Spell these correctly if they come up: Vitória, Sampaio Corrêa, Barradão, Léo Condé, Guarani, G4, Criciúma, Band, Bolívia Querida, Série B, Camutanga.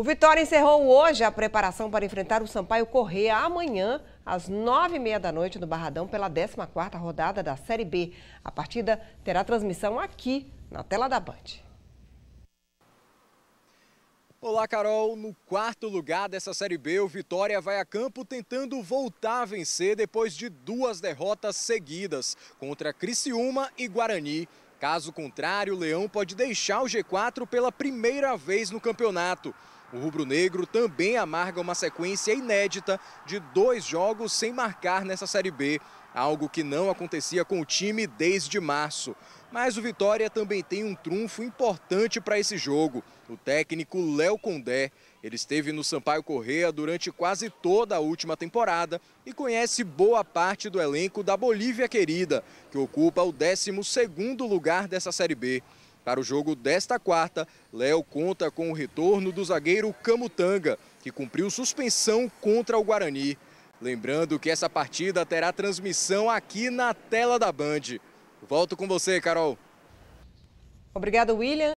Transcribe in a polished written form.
O Vitória encerrou hoje a preparação para enfrentar o Sampaio Corrêa amanhã, às 21h30 no Barradão, pela 14ª rodada da Série B. A partida terá transmissão aqui na tela da Band. Olá, Carol. No quarto lugar dessa Série B, o Vitória vai a campo tentando voltar a vencer depois de duas derrotas seguidas contra Criciúma e Guarani. Caso contrário, o Leão pode deixar o G4 pela primeira vez no campeonato. O rubro-negro também amarga uma sequência inédita de 2 jogos sem marcar nessa Série B, algo que não acontecia com o time desde março. Mas o Vitória também tem um trunfo importante para esse jogo, o técnico Léo Condé. Ele esteve no Sampaio Corrêa durante quase toda a última temporada e conhece boa parte do elenco da Bolívia Querida, que ocupa o 12º lugar dessa Série B. Para o jogo desta quarta, Léo conta com o retorno do zagueiro Camutanga, que cumpriu suspensão contra o Guarani. Lembrando que essa partida terá transmissão aqui na tela da Band. Volto com você, Carol. Obrigado, William.